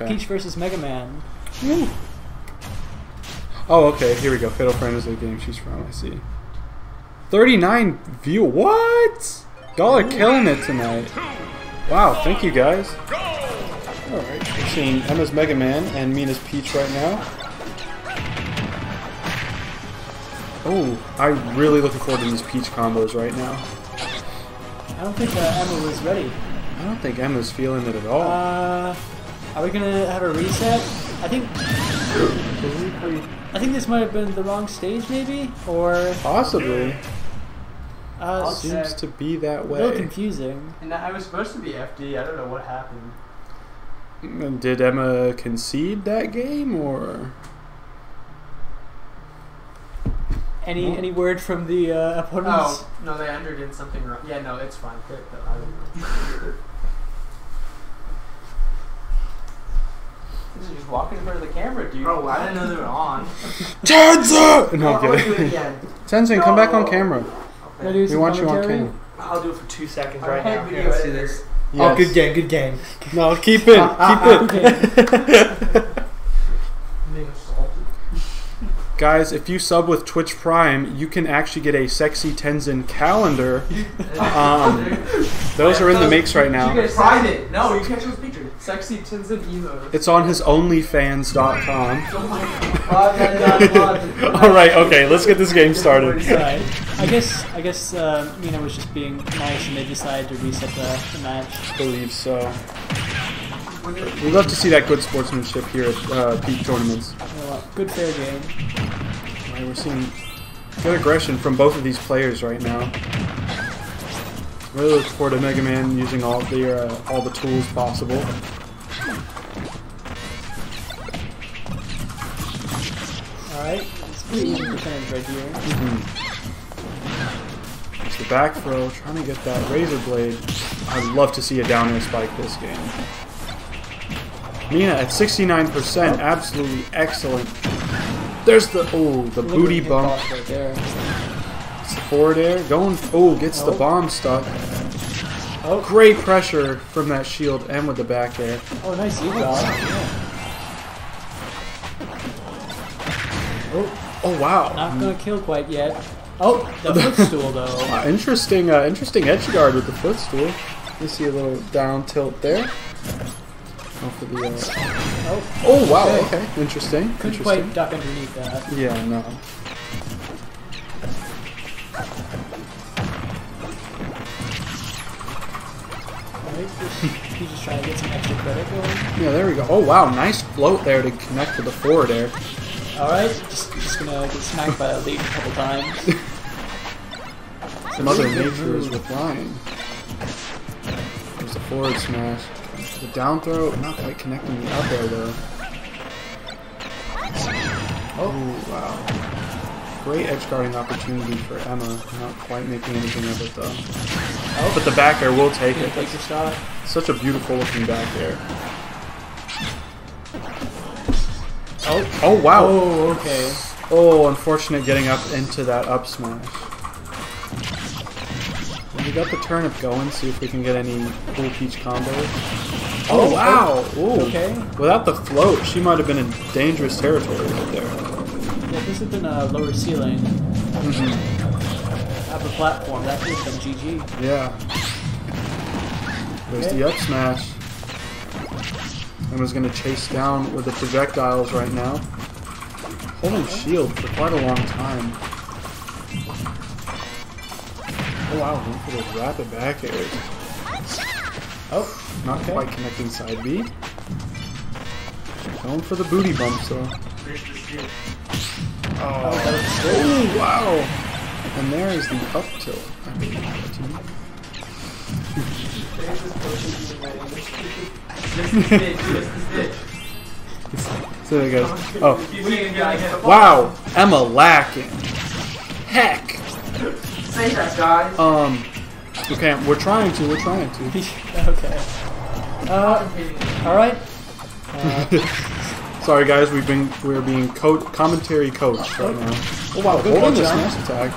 Okay. Peach versus Mega Man. Woo. Oh, okay. Here we go. Fatal Frame is the game she's from. I see. 39 view. What? Y'all are killing it tonight. Wow. Thank you guys. All right. We're seeing Emma's Mega Man and Mina's Peach right now. Oh, I'm really looking forward to these Peach combos right now. I don't think Emma was ready. I don't think Emma's feeling it at all. Are we gonna have a reset? I think this might have been the wrong stage, maybe, or possibly. Seems to be that way. A little confusing. And I was supposed to be FD. I don't know what happened. Did Emma concede that game, or any word from the opponents? Oh no, they entered in something wrong. Yeah, no, it's fine. Pit, I don't know. You're just walking in front of the camera, dude. Bro, I didn't know they were on. Tenzin! No, I'm kidding. Tenzin, come back on camera. Okay. We want you on camera. I'll do it for 2 seconds right now. You can see this. Yes. Oh, good game, good game. No, keep it. Keep it. Guys, if you sub with Twitch Prime, you can actually get a sexy Tenzin calendar. Those are in the mix right now. You guys private. No, you can't show his picture. Sexy Tenzin emo. It's on his OnlyFans.com. All right, okay, let's get this game started. I guess Mina was just being nice and they decided to reset the match. I believe so. We'd love to see that good sportsmanship here at Peak Tournaments. Good fair game. Right, we're seeing good aggression from both of these players right now. Really look forward to Mega Man using all the tools possible. Alright, it's pretty easy percentage right here. Mm-hmm. It's the back throw, trying to get that razor blade. I'd love to see a down air spike this game. Mina at 69%, absolutely excellent. There's the the booty bump. Right there. It's the forward air going. Oh, gets the bomb stuck. Oh, great pressure from that shield and with the back air. Oh, nice evil. Yeah. Oh wow. Not gonna kill quite yet. Oh, the footstool though. Interesting, interesting edge guard with the footstool. You see a little down tilt there. For the, oh wow, okay. Interesting. Couldn't quite duck underneath that. Yeah, no. He just trying to get some extra credit going. Yeah, there we go. Oh wow, nice float there to connect to the forward air. Alright, just gonna get smacked by the lead a couple times. Mother Nature is replying. There's a forward smash. The down throw, not quite connecting the up air though. Oh wow. Great edge guarding opportunity for Emma. Not quite making anything of it though. Oh, but the back air will take it. Take the shot. Such a beautiful looking back air. Oh wow. Oh, okay. Oh, unfortunate getting up into that up smash. We got the turnip going, see if we can get any cool Peach combos. Oh wow! Ooh. Okay. Without the float, she might have been in dangerous territory right there. Yeah, this had been a lower ceiling. Mm-hmm. Up a platform. That would have been GG. Yeah. There's the up smash. Emma's gonna chase down with the projectiles right now. Holding shield for quite a long time. Oh wow! Look at those rapid back airs. Oh. Not quite connecting side B. Going for the booty bump, so. Oh, wow! And there is the up tilt. So there it goes. Oh. Wow! Emma lacking. Heck! Say that, guys. Okay, we're trying to. Okay. Alright. Sorry guys, we're being commentary coached right now. Oh wow, good on this smash attack.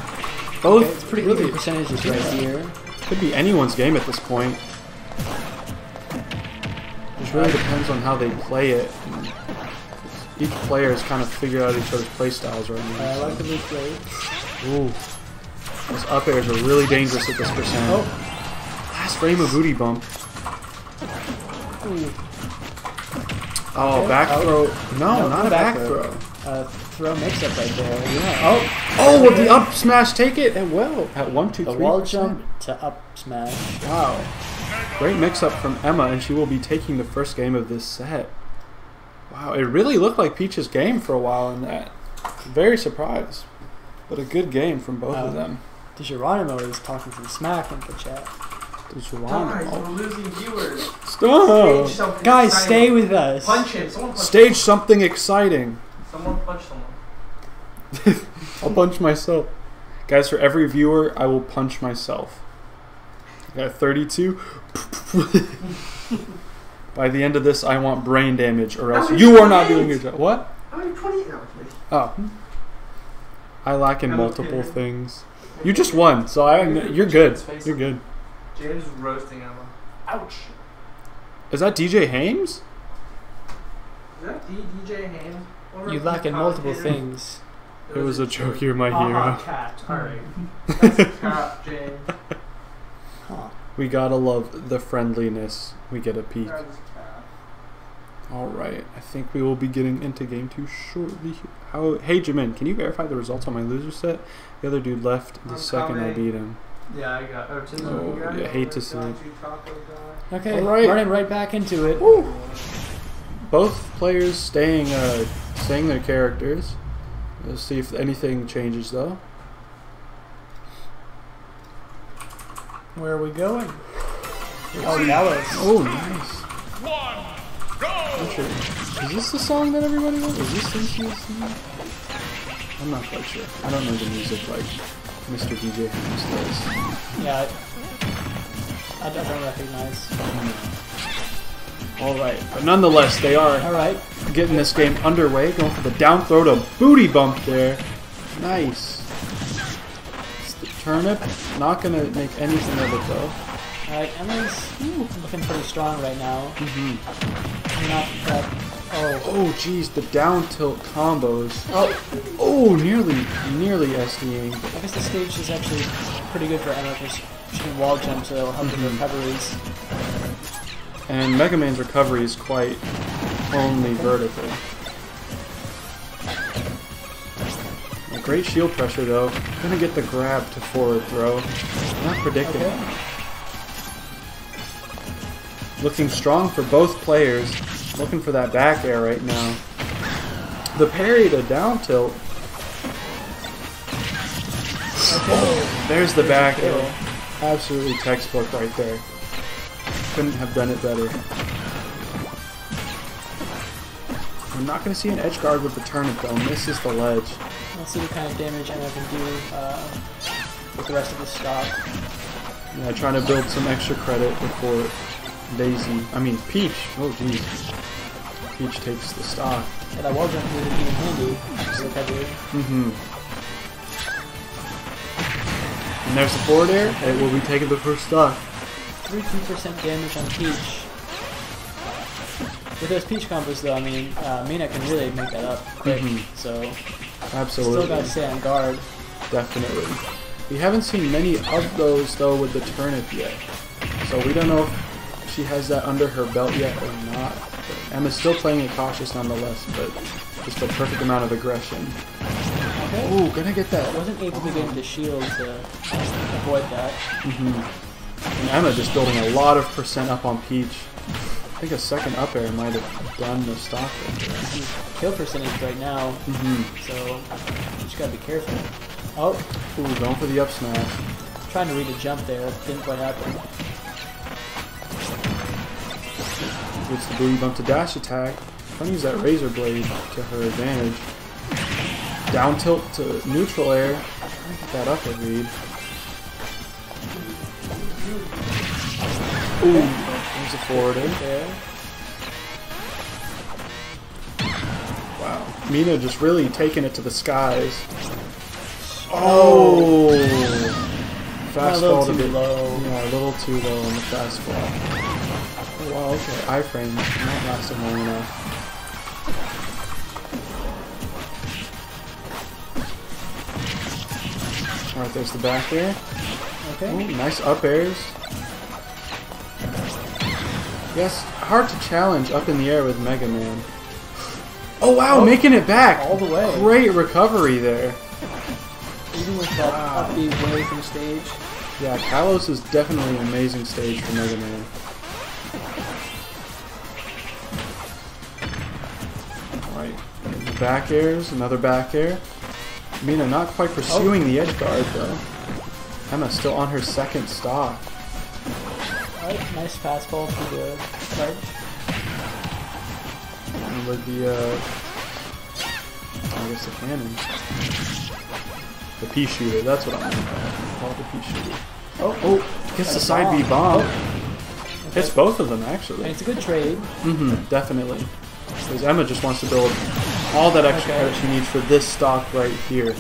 Both it's pretty good percentages right here. Could be anyone's game at this point. There's It really depends on how they play it. Each player is kind of figuring out each other's playstyles right now. I like the move play. Ooh. Those up airs are really dangerous at this percent. Oh. Last frame of booty bump. Ooh. Oh, okay. Back throw. No, not a back throw. Throw mix-up right there. Yeah. Oh, oh, will the up smash take it? It will. At 1, 2, 3. The wall jump to up smash. Wow. Great mix-up from Emma, and she will be taking the first game of this set. Wow, it really looked like Peach's game for a while in that. Very surprised. But a good game from both of them. DeGeronimo is talking some smack in the chat. Guys, we're losing viewers. Stop! Guys, exciting. Stay with us. Punch him. Someone punch Stage him. Something exciting. Someone punch someone. I'll punch myself. Guys, for every viewer, I will punch myself. I got 32. By the end of this, I want brain damage, or else you are not doing your job. What? I'm 28 now. Oh. I lack in multiple things. You just won, so you're good. You're good. James is roasting Emma. Ouch. Is that DJ Hames? Is that DJ Hames? You lack in multiple things. It was a joke, you're my hero. Cat. Alright. That's crap, James. Huh. We gotta love the friendliness. We get a peek. Alright, I think we will be getting into game 2 shortly. Hey, Jamin, can you verify the results on my loser set? The other dude left the second I beat him. Yeah, I got I hate to see it. Okay, running right back into it. Woo. Both players staying their characters. Let's see if anything changes, though. Where are we going? Oh, Dallas. Oh, nice. One, go. Is this the song that everybody knows? Is this the song? I'm not quite sure. I don't know the music like Mr. DJ Hames does. Yeah, I don't recognize. Alright, but nonetheless, they are getting this game underway. Going for the down throw to booty bump there. Nice. It's the turnip. Not going to make anything of it, though. Alright, Emma's looking pretty strong right now. Oh, geez, the down tilt combos. Oh, nearly SDing. I guess the stage is actually pretty good for Emma because she can wall jump, so it'll help with recoveries. And Mega Man's recovery is quite only vertical. A great shield pressure, though. Gonna get the grab to forward throw. Not predicting. Okay. Looking strong for both players. Looking for that back air right now. The parry to down tilt. Oh, there's the back air. Absolutely textbook right there. Couldn't have done it better. I'm not going to see an edge guard with the turnip though. Misses the ledge. Let's see what kind of damage I can do with the rest of the stock. Yeah, trying to build some extra credit before Peach. Oh geez. Peach takes the stock. And that wall jump would have been handy. And there's the forward air. It will be taking the first stock. 32% damage on Peach. With those Peach combos though, I mean, Mina can really make that up quick. So absolutely. Still gotta stay on guard. Definitely. We haven't seen many of those though with the turnip yet. So we don't know if she has that under her belt yet or not. But Emma's still playing it cautious nonetheless, but just a perfect amount of aggression. Okay. Oh, gonna get that. I wasn't able to get into shield to avoid that. And Emma just building a lot of percent up on Peach. I think a second up air might have done the stock. She's kill percentage right now, so just gotta be careful. Oh, ooh, going for the up smash. Trying to read a jump there, didn't quite happen. It's the booty bump to dash attack. Trying to use that razor blade to her advantage. Down tilt to neutral air. Get that up a read. Ooh, there's a forward air. Wow, Mina just really taking it to the skies. Oh, fastball to be low. Yeah, a little too low on the fastball. Well, okay, iframe not lasted long enough. Alright, there's the back air. Okay. Ooh, nice up airs. Yes, hard to challenge up in the air with Mega Man. Oh wow, oh, making it back! All the way. Great recovery there. Even with that up B away from stage. Yeah, Kalos is definitely an amazing stage for Mega Man. Alright, the back airs, another back air. Mina not quite pursuing the edge guard though. Emma still on her second stock. Alright, nice fastball to the charge. And with the I guess the cannon. The pea shooter, that's what I meant. Call it the pea shooter. Oh, gets the side B bomb. Okay. Hits both of them actually. And it's a good trade. Mm-hmm, definitely. Because Emma just wants to build all that extra air she needs for this stock right here.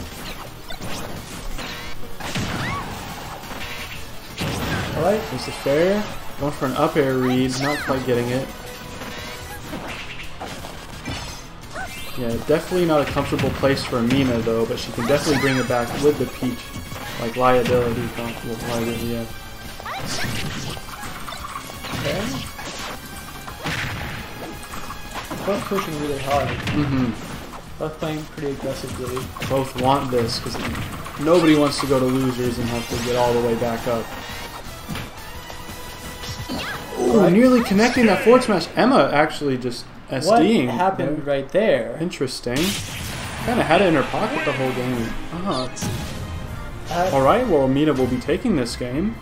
Alright, there's the fair. Going for an up air read, not quite getting it. Yeah, definitely not a comfortable place for Mina though, but she can definitely bring it back with the Peach. Like liability, yeah. Okay. Both pushing really hard. Mm-hmm. Both playing pretty aggressively. Both want this because nobody wants to go to losers and have to get all the way back up. Ooh, right. Nearly connecting that forward smash. Emma actually just SDing. What happened right there? Interesting. Kind of had it in her pocket the whole game. All right. Well, Mina will be taking this game.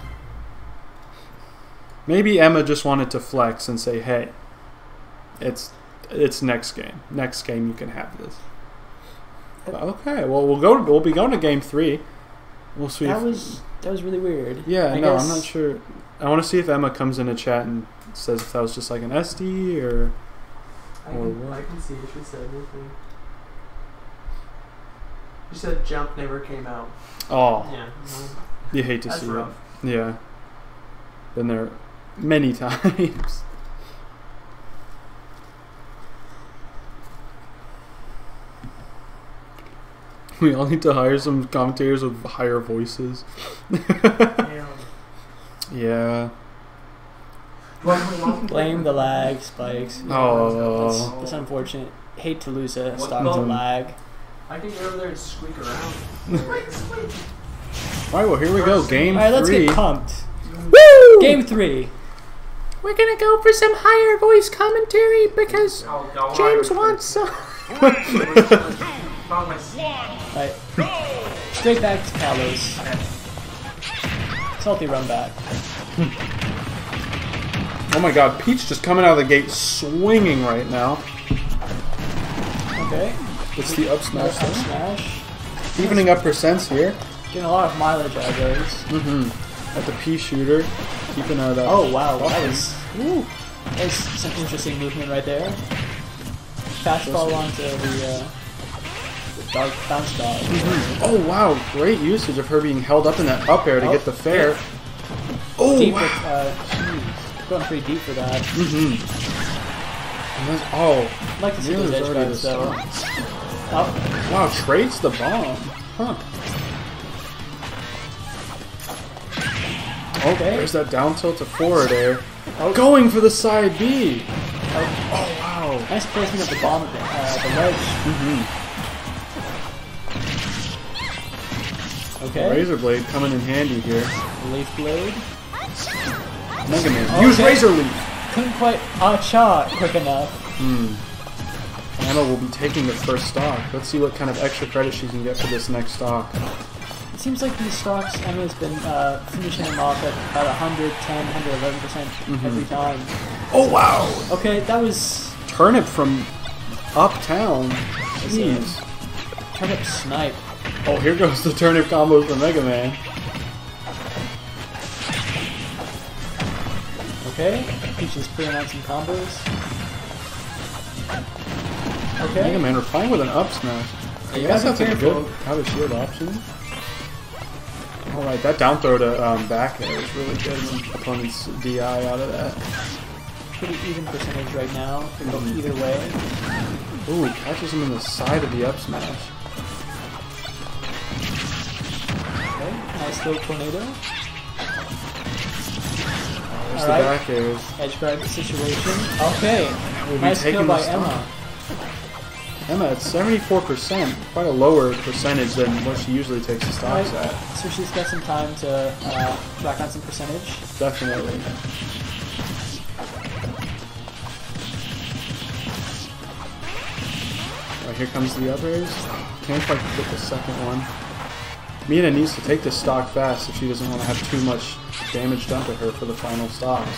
Maybe Emma just wanted to flex and say, "Hey, it's next game. Next game you can have this." Okay, well we'll be going to game 3. We'll see. That was really weird. Yeah, I guess. I'm not sure. I want to see if Emma comes in a chat and says if that was just like an SD or I can see if she said anything. She said jump never came out. Oh. Yeah. You hate to see rough. It. Yeah. Been there many times. We all need to hire some commentators with higher voices. Yeah. Blame the lag spikes. Oh, that's unfortunate. Hate to lose a stock to lag. I can go over there and squeak around. All right, well here we go. Game 3. All right, let's get pumped. Woo! Game 3. We're gonna go for some higher voice commentary because James wants some. Alright. Straight back to Kalos. Salty run back. Oh my god, Peach just coming out of the gate swinging right now. Okay. It's the up smash. Up smash. Evening up percents here. Getting a lot of mileage out of those. Mm-hmm. At the pea shooter. Keeping out of that. Oh wow, that was some interesting movement right there. Fastball onto the dog, bounce dog. Mm-hmm. Oh wow, great usage of her being held up in that up air to get the fair. Oh, deep wow. Going pretty deep for that. Mm-hmm. And I'd like to see those edge guards though. Oh. Wow, trades the bomb. Huh. Okay. There's that down tilt to forward air. Oh. Going for the side B. Oh wow. Nice placement of the bomb at the ledge. Mm-hmm. Okay. Razor blade coming in handy here. Leaf blade. Mega Man. Okay. Use razor leaf. Couldn't quite cha quick enough. Hmm. Emma will be taking the first stock. Let's see what kind of extra credit she can get for this next stock. It seems like these stocks Emma's been finishing them off at about 110, 111% every time. Oh wow. Okay, that was turnip from uptown. Jeez. Turnip snipe. Oh, here goes the turnip combos for Mega Man. Okay, Peach is putting on some combos. Okay. Mega Man replying with an up smash. You guys have to go out of shield option. Alright, that down throw to back air is really good when opponents DI out of that. pretty even percentage right now. Can go either way. Ooh, he catches him in the side of the up smash. Okay, nice little tornado. There's the back airs. Edge guard situation. Okay, nice kill by Emma. Emma at 74%, quite a lower percentage than what she usually takes the stocks at. So she's got some time to track on some percentage. Definitely. Right, here comes the others. Can't quite get the second one. Mina needs to take this stock fast if she doesn't want to have too much damage done to her for the final stocks.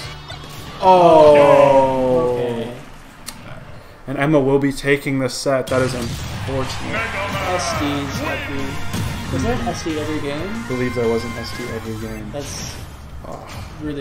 Oh! Okay. Okay. And Emma will be taking this set. That is unfortunate. SDs every... Was there an SD every game? I believe there was an SD every game. That's really...